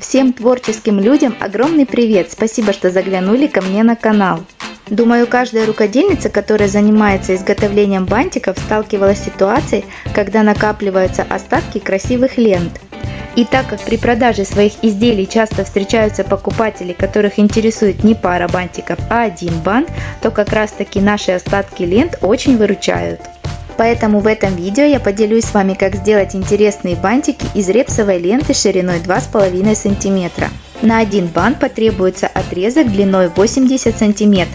Всем творческим людям огромный привет! Спасибо, что заглянули ко мне на канал. Думаю, каждая рукодельница, которая занимается изготовлением бантиков, сталкивалась с ситуацией, когда накапливаются остатки красивых лент. И так как при продаже своих изделий часто встречаются покупатели, которых интересует не пара бантиков, а один бант, то как раз таки наши остатки лент очень выручают. Поэтому в этом видео я поделюсь с вами, как сделать интересные бантики из репсовой ленты шириной 2,5 см. На один бант потребуется отрезок длиной 80 см.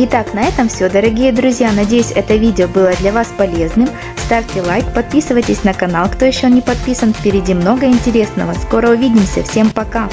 Итак, на этом все, дорогие друзья. Надеюсь, это видео было для вас полезным. Ставьте лайк, подписывайтесь на канал, кто еще не подписан. Впереди много интересного. Скоро увидимся. Всем пока!